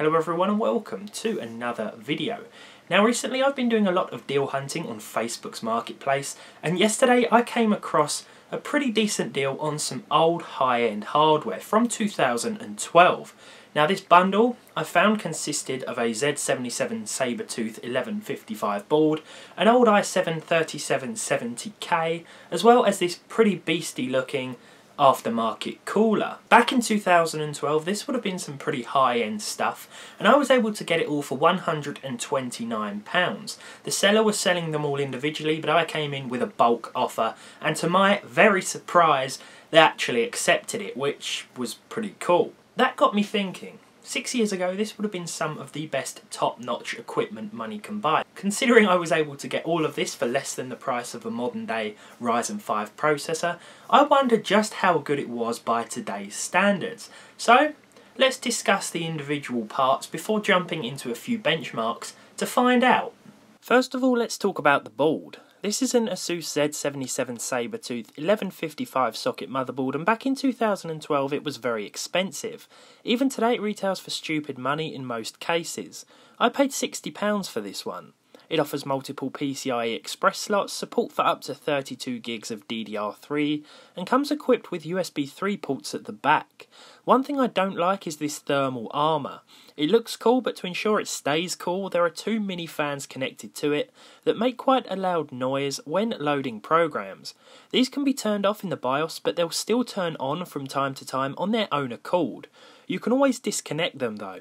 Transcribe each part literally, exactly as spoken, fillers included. Hello everyone and welcome to another video. Now recently I've been doing a lot of deal hunting on Facebook's marketplace, and yesterday I came across a pretty decent deal on some old high-end hardware from two thousand twelve. Now this bundle I found consisted of a Z seventy-seven Sabretooth eleven fifty-five board, an old i seven thirty-seven seventy K, as well as this pretty beastie looking aftermarket cooler. Back in two thousand twelve this would have been some pretty high-end stuff, and I was able to get it all for one hundred and twenty-nine pounds. The seller was selling them all individually, but I came in with a bulk offer, and to my very surprise they actually accepted it, which was pretty cool. That got me thinking. Six years ago this would have been some of the best top-notch equipment money can buy. Considering I was able to get all of this for less than the price of a modern day Ryzen five processor, I wonder just how good it was by today's standards. So let's discuss the individual parts before jumping into a few benchmarks to find out. First of all, let's talk about the board. This is an Asus Z seventy-seven Sabretooth eleven fifty-five socket motherboard, and back in two thousand twelve it was very expensive. Even today it retails for stupid money in most cases. I paid sixty pounds for this one. It offers multiple PCIe Express slots, support for up to thirty-two gigs of D D R three, and comes equipped with U S B three ports at the back. One thing I don't like is this thermal armour. It looks cool, but to ensure it stays cool there are two mini fans connected to it that make quite a loud noise when loading programs. These can be turned off in the BIOS, but they'll still turn on from time to time on their own accord. You can always disconnect them though.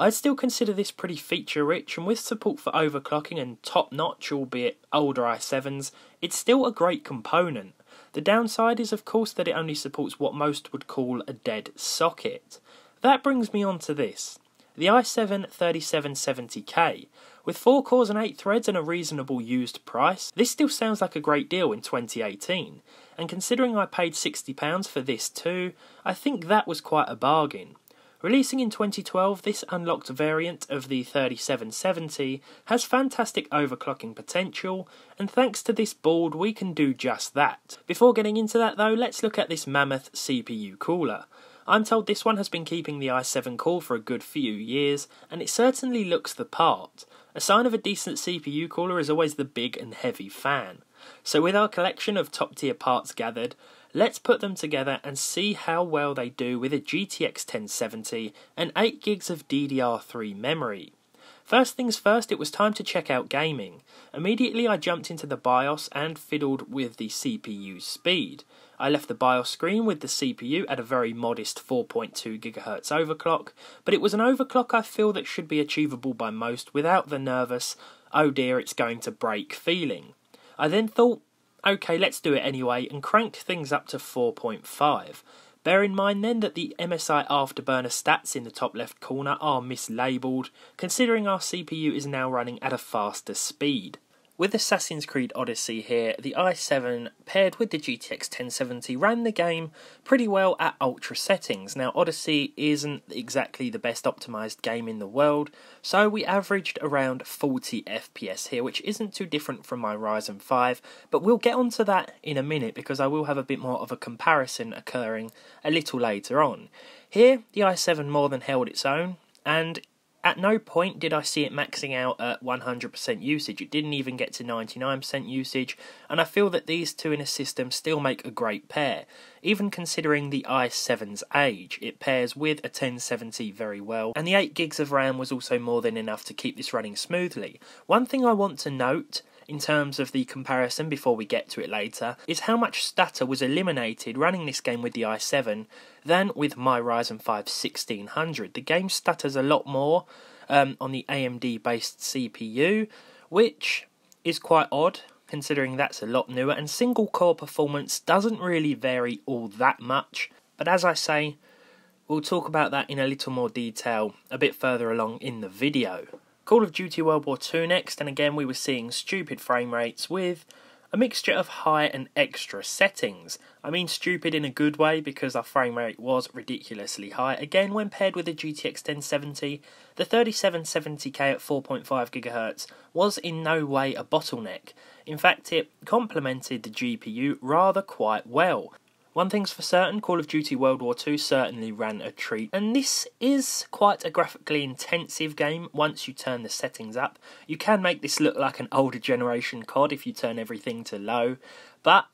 I'd still consider this pretty feature rich, and with support for overclocking and top notch, albeit older i sevens, it's still a great component. The downside is of course that it only supports what most would call a dead socket. That brings me on to this, the i seven thirty-seven seventy K. With four cores and eight threads and a reasonable used price, this still sounds like a great deal in twenty eighteen, and considering I paid sixty pounds for this too, I think that was quite a bargain. Releasing in twenty twelve, this unlocked variant of the thirty-seven seventy has fantastic overclocking potential, and thanks to this board we can do just that. Before getting into that though, let's look at this mammoth C P U cooler. I'm told this one has been keeping the i seven cool for a good few years, and it certainly looks the part. A sign of a decent C P U cooler is always the big and heavy fan. So with our collection of top tier parts gathered, let's put them together and see how well they do with a G T X ten seventy and eight gigs of D D R three memory. First things first, it was time to check out gaming. Immediately I jumped into the BIOS and fiddled with the C P U speed. I left the BIOS screen with the C P U at a very modest four point two gigahertz overclock, but it was an overclock I feel that should be achievable by most without the nervous, oh dear it's going to break feeling. I then thought, okay, let's do it anyway, and cranked things up to four point five. Bear in mind then that the M S I Afterburner stats in the top left corner are mislabeled, considering our C P U is now running at a faster speed. With Assassin's Creed Odyssey here, the i seven paired with the G T X ten seventy ran the game pretty well at ultra settings. Now Odyssey isn't exactly the best optimised game in the world, so we averaged around forty F P S here, which isn't too different from my Ryzen five, but we'll get onto that in a minute because I will have a bit more of a comparison occurring a little later on. Here, the i seven more than held its own, and at no point did I see it maxing out at one hundred percent usage. It didn't even get to ninety-nine percent usage, and I feel that these two in a system still make a great pair. Even considering the i seven's age, it pairs with a ten seventy very well, and the eight gigs of RAM was also more than enough to keep this running smoothly. One thing I want to note in terms of the comparison before we get to it later is how much stutter was eliminated running this game with the i seven than with my Ryzen five sixteen hundred. The game stutters a lot more um, on the A M D based C P U, which is quite odd considering that's a lot newer, and single core performance doesn't really vary all that much, but as I say, we'll talk about that in a little more detail a bit further along in the video. Call of Duty World War Two next, and again we were seeing stupid frame rates with a mixture of high and extra settings. I mean stupid in a good way because our frame rate was ridiculously high. Again, when paired with a G T X ten seventy, the thirty-seven seventy K at four point five gigahertz was in no way a bottleneck. In fact, it complemented the G P U rather quite well. One thing's for certain, Call of Duty World War Two certainly ran a treat, and this is quite a graphically intensive game once you turn the settings up. You can make this look like an older generation C O D if you turn everything to low, but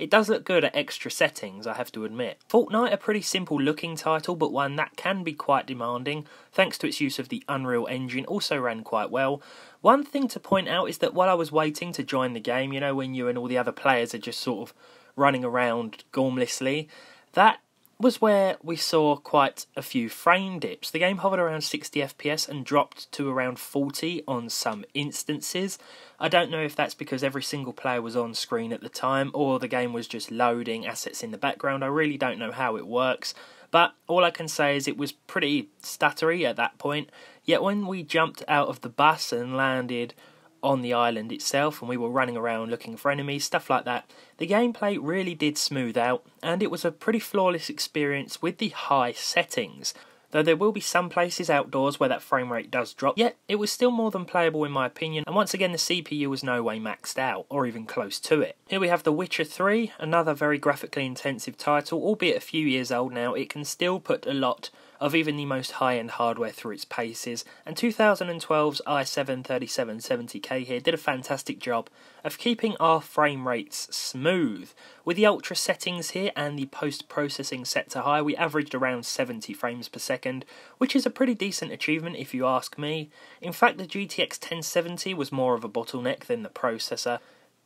it does look good at extra settings, I have to admit. Fortnite, a pretty simple looking title, but one that can be quite demanding, thanks to its use of the Unreal Engine, also ran quite well. One thing to point out is that while I was waiting to join the game, you know, when you and all the other players are just sort of running around gormlessly, that was where we saw quite a few frame dips. The game hovered around sixty F P S and dropped to around forty on some instances. I don't know if that's because every single player was on screen at the time or the game was just loading assets in the background. I really don't know how it works, but all I can say is it was pretty stuttery at that point. Yet when we jumped out of the bus and landed on the island itself and we were running around looking for enemies, stuff like that, the gameplay really did smooth out, and it was a pretty flawless experience with the high settings. Though there will be some places outdoors where that frame rate does drop, yet it was still more than playable in my opinion, and once again the C P U was no way maxed out, or even close to it. Here we have The Witcher three, another very graphically intensive title, albeit a few years old now. It can still put a lot of even the most high-end hardware through its paces, and two thousand twelve's i seven thirty-seven seventy K here did a fantastic job of keeping our frame rates smooth. With the ultra settings here and the post-processing set to high, we averaged around seventy frames per second, which is a pretty decent achievement if you ask me. In fact, the G T X ten seventy was more of a bottleneck than the processor.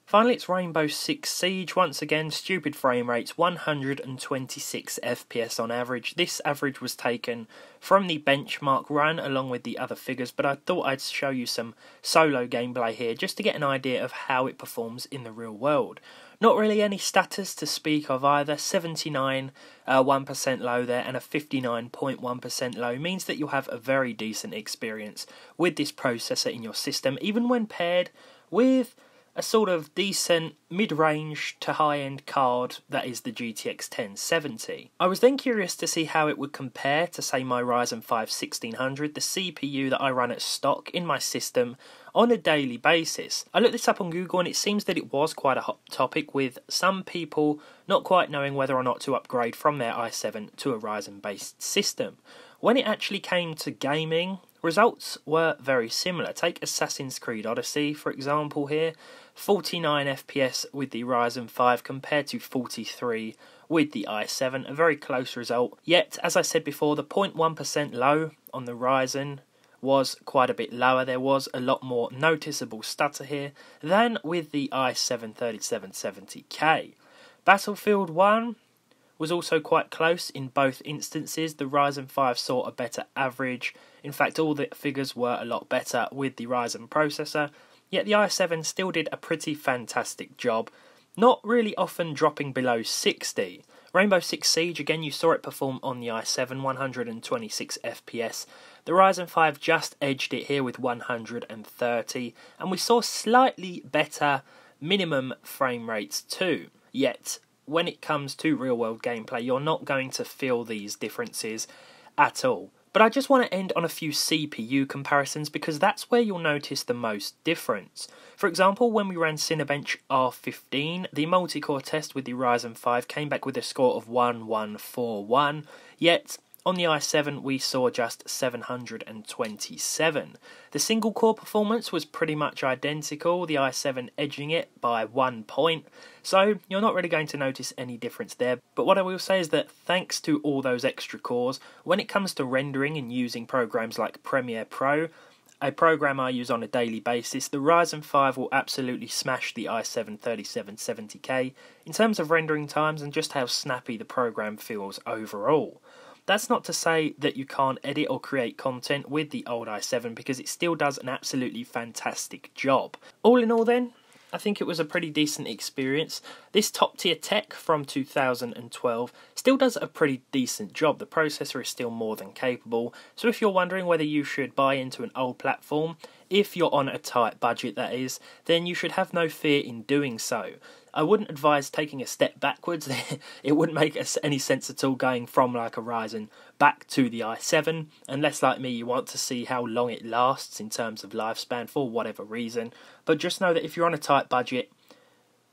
Finally, it's Rainbow Six Siege, once again, stupid frame rates, one hundred twenty-six F P S on average. This average was taken from the benchmark run along with the other figures, but I thought I'd show you some solo gameplay here just to get an idea of how it performs in the real world. Not really any stutters to speak of either. Seventy-nine uh, one percent low there and a fifty-nine point one percent low means that you'll have a very decent experience with this processor in your system, even when paired with a sort of decent mid-range to high-end card that is the G T X ten seventy. I was then curious to see how it would compare to, say, my Ryzen five sixteen hundred, the C P U that I run at stock in my system on a daily basis. I looked this up on Google and it seems that it was quite a hot topic, with some people not quite knowing whether or not to upgrade from their i seven to a Ryzen-based system. When it actually came to gaming, results were very similar. Take Assassin's Creed Odyssey, for example here, forty-nine F P S with the Ryzen five compared to forty-three with the i seven, a very close result. Yet, as I said before, the zero point one percent low on the Ryzen was quite a bit lower. There was a lot more noticeable stutter here than with the i seven thirty-seven seventy K. Battlefield one was also quite close in both instances. The Ryzen five saw a better average. In fact, all the figures were a lot better with the Ryzen processor, yet the i seven still did a pretty fantastic job, not really often dropping below sixty. Rainbow Six Siege, again, you saw it perform on the i seven, one hundred twenty-six F P S. The Ryzen five just edged it here with one hundred thirty, and we saw slightly better minimum frame rates too. Yet, when it comes to real-world gameplay, you're not going to feel these differences at all. But I just want to end on a few C P U comparisons because that's where you'll notice the most difference. For example, when we ran Cinebench R fifteen, the multi-core test with the Ryzen five came back with a score of one one four one, yet on the i seven we saw just seven hundred twenty-seven. The single-core performance was pretty much identical, the i seven edging it by one point, so you're not really going to notice any difference there. But what I will say is that thanks to all those extra cores, when it comes to rendering and using programs like Premiere Pro, a program I use on a daily basis, the Ryzen five will absolutely smash the i seven thirty-seven seventy K in terms of rendering times and just how snappy the program feels overall. That's not to say that you can't edit or create content with the old i seven, because it still does an absolutely fantastic job. All in all then, I think it was a pretty decent experience. This top tier tech from two thousand twelve still does a pretty decent job. The processor is still more than capable, so if you're wondering whether you should buy into an old platform, if you're on a tight budget that is, then you should have no fear in doing so. I wouldn't advise taking a step backwards. It wouldn't make any sense at all going from like a Ryzen back to the i seven, unless like me you want to see how long it lasts in terms of lifespan for whatever reason. But just know that if you're on a tight budget,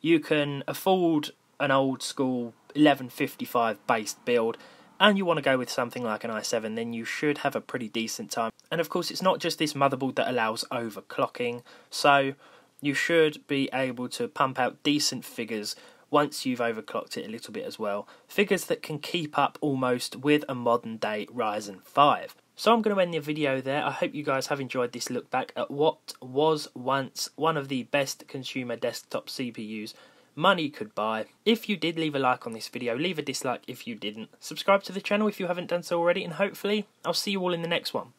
you can afford an old school eleven fifty-five based build and you want to go with something like an i seven, then you should have a pretty decent time. And of course, it's not just this motherboard that allows overclocking, so you should be able to pump out decent figures once you've overclocked it a little bit as well. Figures that can keep up almost with a modern day Ryzen five. So I'm going to end the video there. I hope you guys have enjoyed this look back at what was once one of the best consumer desktop C P Us money could buy. If you did, leave a like on this video, leave a dislike if you didn't. Subscribe to the channel if you haven't done so already, and hopefully I'll see you all in the next one.